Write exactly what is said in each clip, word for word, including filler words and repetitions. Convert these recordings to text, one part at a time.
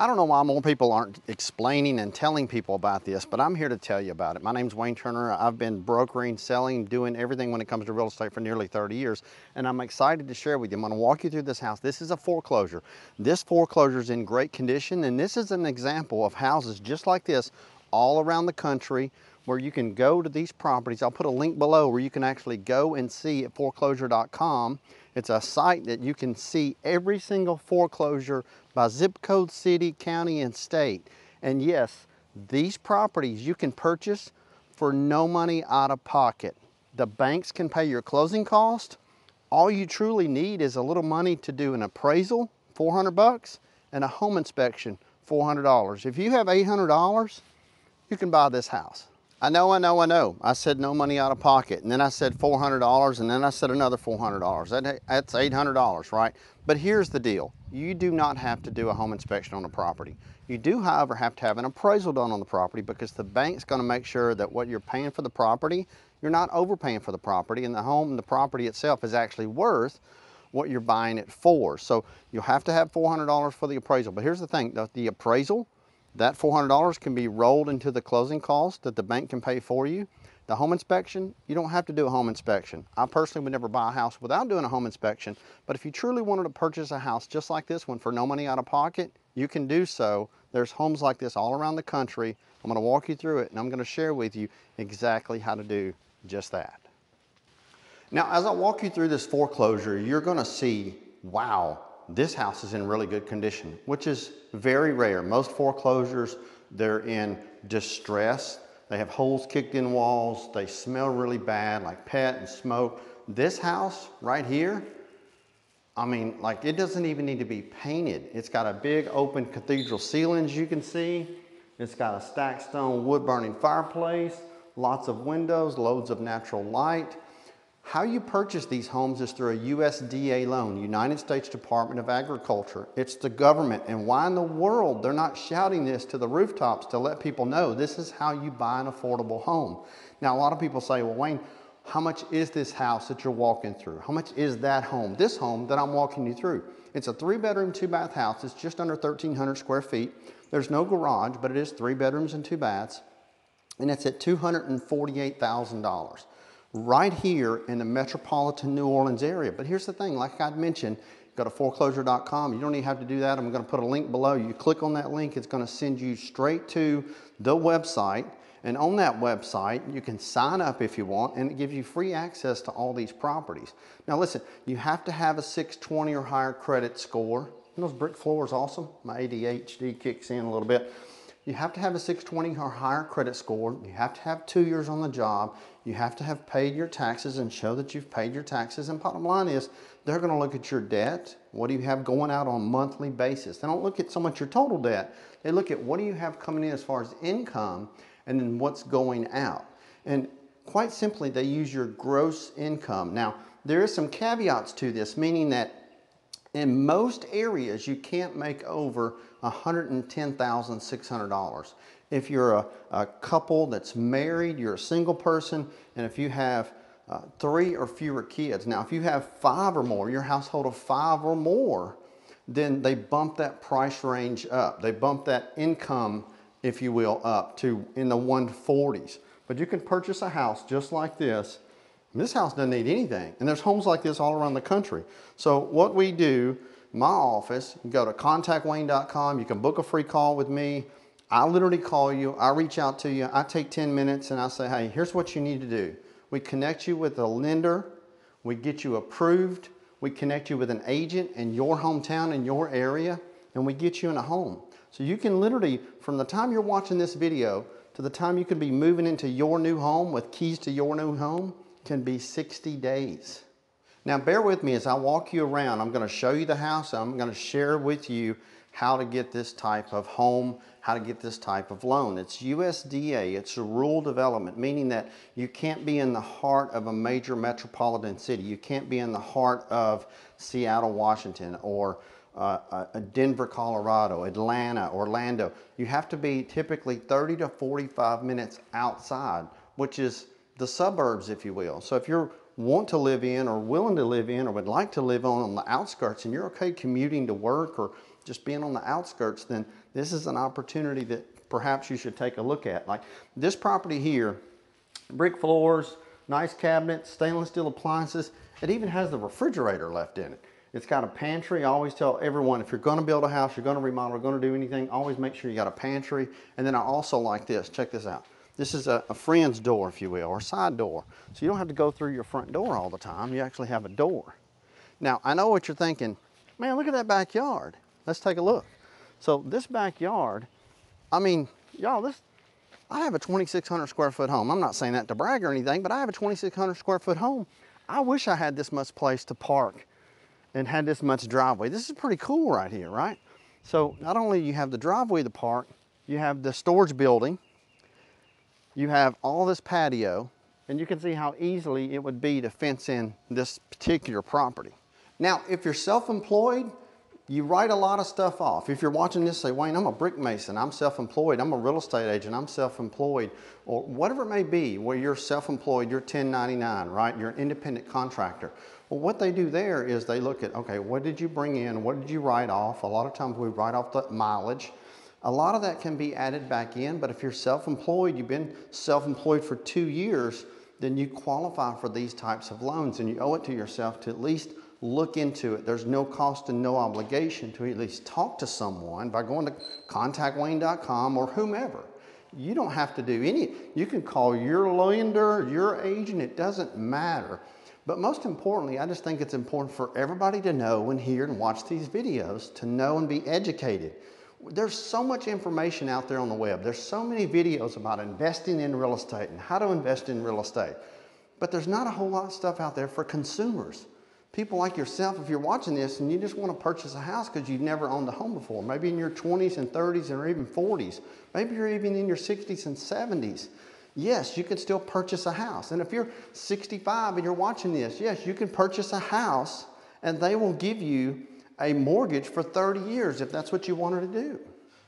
I don't know why more people aren't explaining and telling people about this, but I'm here to tell you about it. My name's Wayne Turner. I've been brokering, selling, doing everything when it comes to real estate for nearly thirty years, and I'm excited to share with you. I'm gonna walk you through this house. This is a foreclosure. This foreclosure is in great condition, and this is an example of houses just like this all around the country where you can go to these properties. I'll put a link below where you can actually go and see at foreclosure dot com. It's a site that you can see every single foreclosure by zip code, city, county, and state. And yes, these properties you can purchase for no money out of pocket. The banks can pay your closing cost. All you truly need is a little money to do an appraisal, four hundred bucks, and a home inspection, four hundred dollars. If you have eight hundred dollars, you can buy this house. I know, I know, I know. I said no money out of pocket, and then I said four hundred dollars, and then I said another four hundred dollars. That, that's eight hundred dollars, right? But here's the deal. You do not have to do a home inspection on the property. You do, however, have to have an appraisal done on the property because the bank's gonna make sure that what you're paying for the property, you're not overpaying for the property, and the home, the property itself is actually worth what you're buying it for. So you'll have to have four hundred dollars for the appraisal. But here's the thing, the, the appraisal, that four hundred dollars can be rolled into the closing cost that the bank can pay for you. The home inspection, you don't have to do a home inspection. I personally would never buy a house without doing a home inspection, but if you truly wanted to purchase a house just like this one for no money out of pocket, you can do so. There's homes like this all around the country. I'm gonna walk you through it, and I'm gonna share with you exactly how to do just that. Now, as I walk you through this foreclosure, you're gonna see, wow, this house is in really good condition, which is very rare. Most foreclosures, they're in distress. They have holes kicked in walls. They smell really bad, like pet and smoke. This house right here, I mean, like it doesn't even need to be painted. It's got a big open cathedral ceiling, as you can see. It's got a stacked stone wood-burning fireplace, lots of windows, loads of natural light. How you purchase these homes is through a U S D A loan, United States Department of Agriculture. It's the government, and why in the world they're not shouting this to the rooftops to let people know this is how you buy an affordable home. Now, a lot of people say, well, Wayne, how much is this house that you're walking through? How much is that home, this home that I'm walking you through? It's a three bedroom, two bath house. It's just under thirteen hundred square feet. There's no garage, but it is three bedrooms and two baths, and it's at two hundred forty-eight thousand dollars. Right here in the metropolitan New Orleans area. But here's the thing, like I'd mentioned, go to foreclosure dot com. You don't even have to do that. I'm gonna put a link below. You click on that link, it's gonna send you straight to the website. And on that website, you can sign up if you want, and it gives you free access to all these properties. Now listen, you have to have a six twenty or higher credit score. And those brick floors, awesome. My A D H D kicks in a little bit. You have to have a six twenty or higher credit score. You have to have two years on the job. You have to have paid your taxes and show that you've paid your taxes. And bottom line is, they're gonna look at your debt. What do you have going out on a monthly basis? They don't look at so much your total debt. They look at what do you have coming in as far as income and then what's going out. And quite simply, they use your gross income. Now, there is some caveats to this, meaning that in most areas, you can't make over one hundred ten thousand six hundred dollars. If you're a, a couple that's married, you're a single person, and if you have uh, three or fewer kids. Now, if you have five or more, your household of five or more, then they bump that price range up. They bump that income, if you will, up to in the one forties. But you can purchase a house just like this. This house doesn't need anything. And there's homes like this all around the country. So what we do, my office, go to contact wayne dot com. You can book a free call with me. I literally call you. I reach out to you. I take ten minutes and I say, hey, here's what you need to do. We connect you with a lender. We get you approved. We connect you with an agent in your hometown, in your area, and we get you in a home. So you can literally, from the time you're watching this video to the time you can be moving into your new home with keys to your new home, can be sixty days. Now bear with me as I walk you around. I'm gonna show you the house. I'm gonna share with you how to get this type of home, how to get this type of loan. It's U S D A, it's a rural development, meaning that you can't be in the heart of a major metropolitan city. You can't be in the heart of Seattle, Washington, or uh, uh, Denver, Colorado, Atlanta, Orlando. You have to be typically thirty to forty-five minutes outside, which is the suburbs, if you will. So if you want to live in or willing to live in or would like to live on, on the outskirts and you're okay commuting to work or just being on the outskirts, then this is an opportunity that perhaps you should take a look at. Like this property here, brick floors, nice cabinets, stainless steel appliances. It even has the refrigerator left in it. It's got a pantry. I always tell everyone, if you're going to build a house, you're going to remodel, you're going to do anything, always make sure you got a pantry. And then I also like this. Check this out. This is a, a friend's door, if you will, or side door. So you don't have to go through your front door all the time. You actually have a door. Now, I know what you're thinking. Man, look at that backyard. Let's take a look. So this backyard, I mean, y'all, this, I have a twenty-six hundred square foot home. I'm not saying that to brag or anything, but I have a twenty-six hundred square foot home. I wish I had this much place to park and had this much driveway. This is pretty cool right here, right? So not only you have the driveway to park, you have the storage building, you have all this patio, and you can see how easily it would be to fence in this particular property. Now, if you're self-employed, you write a lot of stuff off. If you're watching this, say, Wayne, I'm a brick mason, I'm self-employed, I'm a real estate agent, I'm self-employed, or whatever it may be, where you're self-employed, you're ten ninety-nine, right? You're an independent contractor. Well, what they do there is they look at, okay, what did you bring in? What did you write off? A lot of times we write off the mileage. A lot of that can be added back in, but if you're self-employed, you've been self-employed for two years, then you qualify for these types of loans, and you owe it to yourself to at least look into it. There's no cost and no obligation to at least talk to someone by going to contact wayne dot com or whomever. You don't have to do any, you can call your lender, your agent, it doesn't matter. But most importantly, I just think it's important for everybody to know and hear and watch these videos to know and be educated. There's so much information out there on the web. There's so many videos about investing in real estate and how to invest in real estate. But there's not a whole lot of stuff out there for consumers. People like yourself, if you're watching this and you just want to purchase a house because you've never owned a home before, maybe in your twenties and thirties or even forties, maybe you're even in your sixties and seventies, yes, you can still purchase a house. And if you're sixty-five and you're watching this, yes, you can purchase a house and they will give you a mortgage for thirty years if that's what you wanted to do.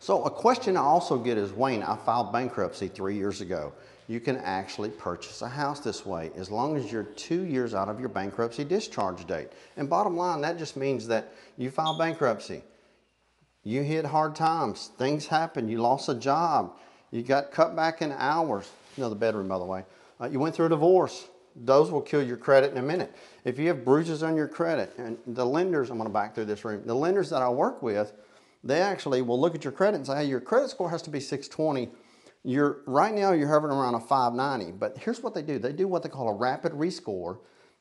So a question I also get is, Wayne, I filed bankruptcy three years ago. You can actually purchase a house this way as long as you're two years out of your bankruptcy discharge date. And bottom line, that just means that you file bankruptcy, you hit hard times, things happen, you lost a job, you got cut back in hours, another bedroom by the way, uh, you went through a divorce, those will kill your credit in a minute. If you have bruises on your credit, and the lenders, I'm gonna back through this room, the lenders that I work with, they actually will look at your credit and say, hey, your credit score has to be six twenty. You're, right now you're hovering around a five ninety, but here's what they do. They do what they call a rapid rescore.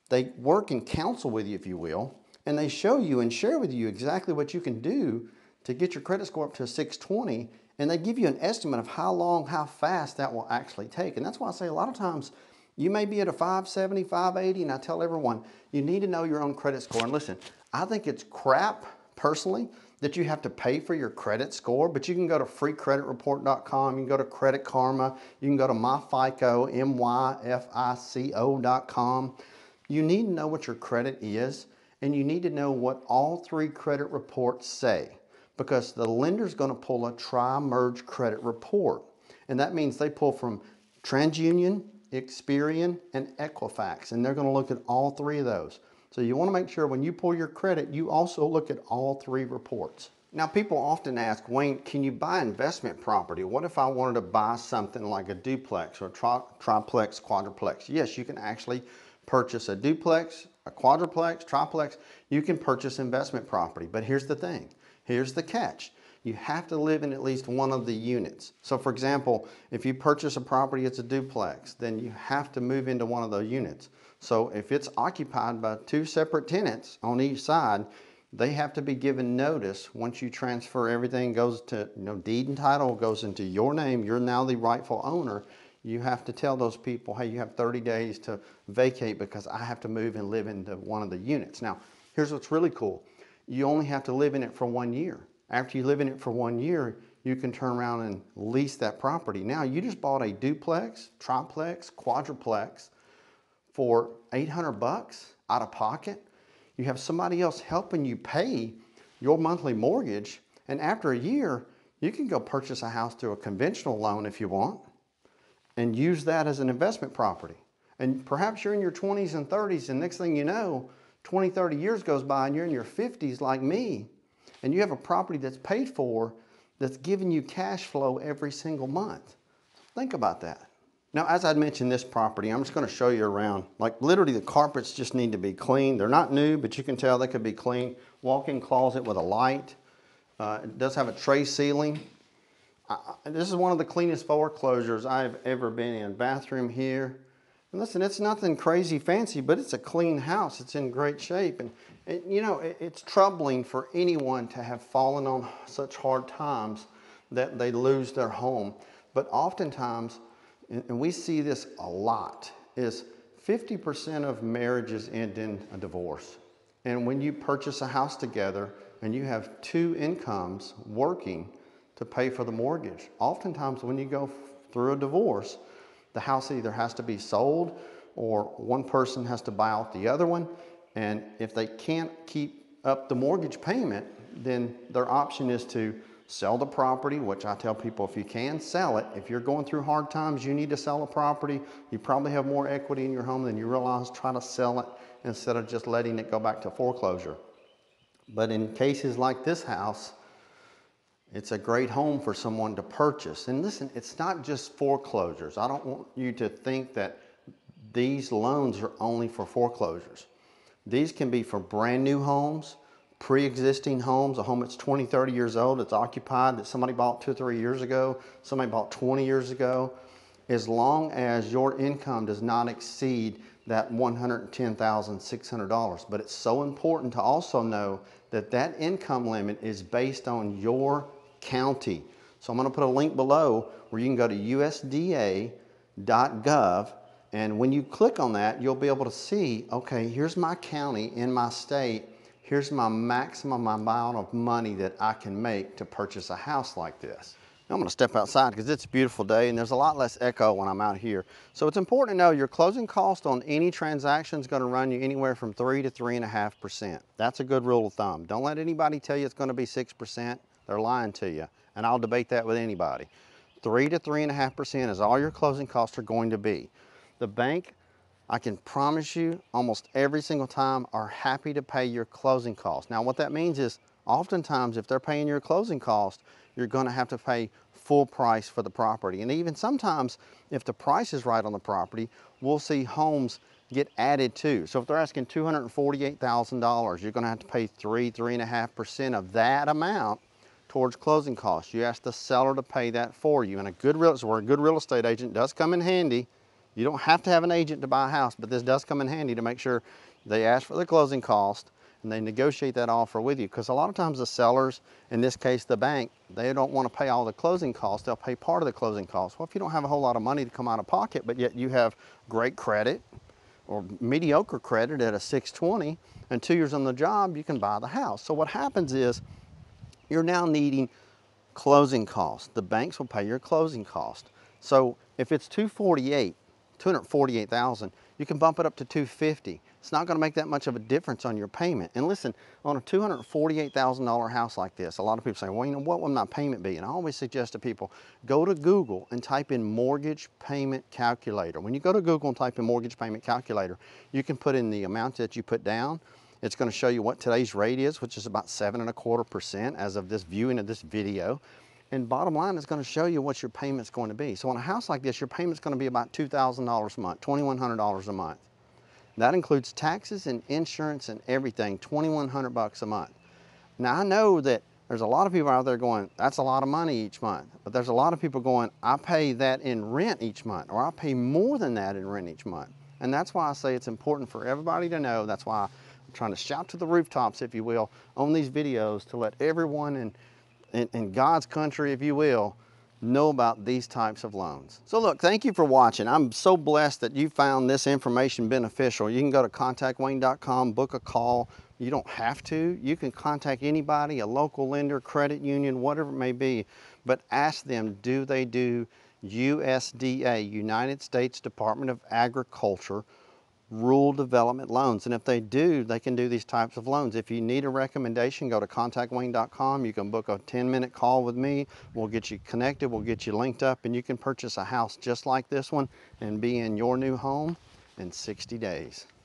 They work and counsel with you, if you will, and they show you and share with you exactly what you can do to get your credit score up to a six twenty, and they give you an estimate of how long, how fast that will actually take. And that's why I say a lot of times you may be at a five seventy, five eighty, and I tell everyone, you need to know your own credit score. And listen, I think it's crap, personally, that you have to pay for your credit score, but you can go to free credit report dot com, you can go to Credit Karma, you can go to MyFICO, M Y F I C O dot com. You need to know what your credit is, and you need to know what all three credit reports say, because the lender's gonna pull a tri-merge credit report, and that means they pull from TransUnion, Experian, and Equifax, and they're gonna look at all three of those. So you want to make sure when you pull your credit, you also look at all three reports. Now, people often ask, Wayne, can you buy investment property? What if I wanted to buy something like a duplex or tri triplex, quadruplex? Yes, you can actually purchase a duplex, a quadruplex, triplex. You can purchase investment property. But here's the thing. Here's the catch. You have to live in at least one of the units. So for example, if you purchase a property, it's a duplex, then you have to move into one of those units. So if it's occupied by two separate tenants on each side, they have to be given notice. Once you transfer everything, goes to, you know, deed and title goes into your name, you're now the rightful owner. You have to tell those people, hey, you have thirty days to vacate because I have to move and live into one of the units. Now, here's what's really cool. You only have to live in it for one year. After you live in it for one year, you can turn around and lease that property. Now, you just bought a duplex, triplex, quadruplex for eight hundred bucks out of pocket. You have somebody else helping you pay your monthly mortgage. And after a year, you can go purchase a house through a conventional loan if you want and use that as an investment property. And perhaps you're in your twenties and thirties, and next thing you know, twenty, thirty years goes by and you're in your fifties like me. and you have a property that's paid for that's giving you cash flow every single month. Think about that. Now, as I'd mentioned this property, I'm just going to show you around. Like literally the carpets just need to be cleaned. They're not new, but you can tell they could be cleaned. Walk-in closet with a light. Uh, it does have a tray ceiling. I, this is one of the cleanest foreclosures I've ever been in. Bathroom here. And listen, it's nothing crazy fancy, but it's a clean house. It's in great shape. And, and you know, it, it's troubling for anyone to have fallen on such hard times that they lose their home. But oftentimes, and, and we see this a lot, is fifty percent of marriages end in a divorce. And when you purchase a house together and you have two incomes working to pay for the mortgage, oftentimes when you go through a divorce, the house either has to be sold or one person has to buy out the other one. And if they can't keep up the mortgage payment, then their option is to sell the property, which I tell people, if you can sell it, if you're going through hard times, you need to sell a property. You probably have more equity in your home than you realize. Try to sell it instead of just letting it go back to foreclosure. But in cases like this house, it's a great home for someone to purchase. And listen, it's not just foreclosures. I don't want you to think that these loans are only for foreclosures. These can be for brand new homes, pre-existing homes, a home that's twenty, thirty years old, it's occupied, that somebody bought two, three years ago, somebody bought twenty years ago. As long as your income does not exceed that one hundred ten thousand six hundred dollars. But it's so important to also know that that income limit is based on your county. So I'm going to put a link below where you can go to U S D A dot gov, and when you click on that, you'll be able to see, okay, here's my county in my state, here's my maximum amount of money that I can make to purchase a house like this. Now I'm going to step outside because it's a beautiful day and there's a lot less echo when I'm out here. So it's important to know your closing cost on any transaction is going to run you anywhere from three to three and a half percent. That's a good rule of thumb. Don't let anybody tell you it's going to be six percent. They're lying to you, and I'll debate that with anybody. three to three and a half percent is all your closing costs are going to be. The bank, I can promise you, almost every single time are happy to pay your closing costs. Now what that means is oftentimes if they're paying your closing cost, you're going to have to pay full price for the property. And even sometimes if the price is right on the property, we'll see homes get added to. So if they're asking two hundred forty-eight thousand dollars, you're going to have to pay three, three and a half percent of that amount towards closing costs. You ask the seller to pay that for you. And a good real, so where a good real estate agent does come in handy. You don't have to have an agent to buy a house, but this does come in handy to make sure they ask for the closing cost and they negotiate that offer with you. Because a lot of times the sellers, in this case the bank, they don't want to pay all the closing costs. They'll pay part of the closing costs. Well, if you don't have a whole lot of money to come out of pocket, but yet you have great credit or mediocre credit at a six twenty and two years on the job, you can buy the house. So what happens is you're now needing closing costs. The banks will pay your closing cost. So if it's two forty-eight, two hundred forty-eight thousand dollars, you can bump it up to two fifty. It's not going to make that much of a difference on your payment. And listen, on a two hundred forty-eight thousand dollar house like this, a lot of people say, well, you know, what will my payment be? And I always suggest to people, go to Google and type in mortgage payment calculator. When you go to Google and type in mortgage payment calculator, you can put in the amount that you put down. It's going to show you what today's rate is, which is about seven and a quarter percent as of this viewing of this video. And bottom line, it's going to show you what your payment's going to be. So on a house like this, your payment's going to be about two thousand dollars a month, twenty-one hundred dollars a month. That includes taxes and insurance and everything, twenty-one hundred dollars a month. Now I know that there's a lot of people out there going, that's a lot of money each month. But there's a lot of people going, I pay that in rent each month, or I pay more than that in rent each month. And that's why I say it's important for everybody to know. That's why I'm trying to shout to the rooftops, if you will, on these videos to let everyone in In, in God's country, if you will, know about these types of loans. So look, thank you for watching. I'm so blessed that you found this information beneficial. You can go to contact wayne dot com, book a call. You don't have to. You can contact anybody, a local lender, credit union, whatever it may be, but ask them, do they do U S D A, United States Department of Agriculture, rural development loans? And if they do, they can do these types of loans. If you need a recommendation, go to contact wayne dot com. You can book a ten minute call with me. We'll get you connected, we'll get you linked up, and you can purchase a house just like this one and be in your new home in sixty days.